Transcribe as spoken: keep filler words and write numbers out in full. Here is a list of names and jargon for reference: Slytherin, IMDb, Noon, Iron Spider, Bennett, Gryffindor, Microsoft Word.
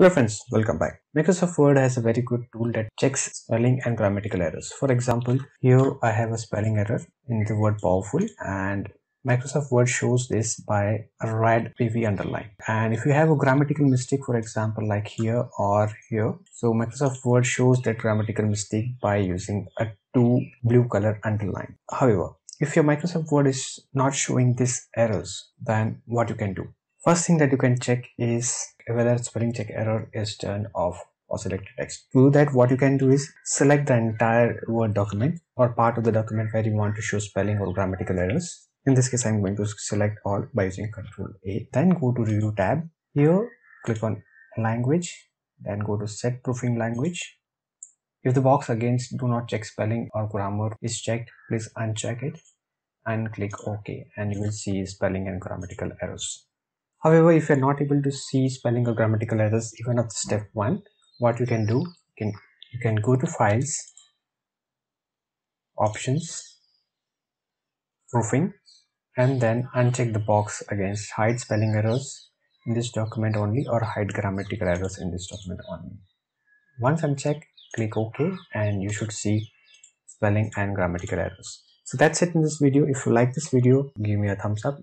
Hello friends, welcome back. Microsoft Word has a very good tool that checks spelling and grammatical errors. For example, here I have a spelling error in the word powerful, and Microsoft Word shows this by a red P V underline. And if you have a grammatical mistake, for example, like here or here, so Microsoft Word shows that grammatical mistake by using a two blue color underline. However, if your Microsoft Word is not showing these errors, then what you can do? First thing that you can check is whether spelling check error is turned off or selected text. To do that, what you can do is select the entire Word document or part of the document where you want to show spelling or grammatical errors. In this case, I'm going to select all by using control A. Then go to Review tab. Here, click on Language. Then go to Set Proofing Language. If the box against Do Not Check Spelling or Grammar is checked, please uncheck it and click OK. And you will see spelling and grammatical errors. However, if you're not able to see spelling or grammatical errors even after step one, what you can do, you can, you can go to Files, Options, Proofing, and then uncheck the box against Hide Spelling Errors in this document only or Hide Grammatical Errors in this document only. Once unchecked, click OK and you should see spelling and grammatical errors. So that's it in this video. If you like this video, give me a thumbs up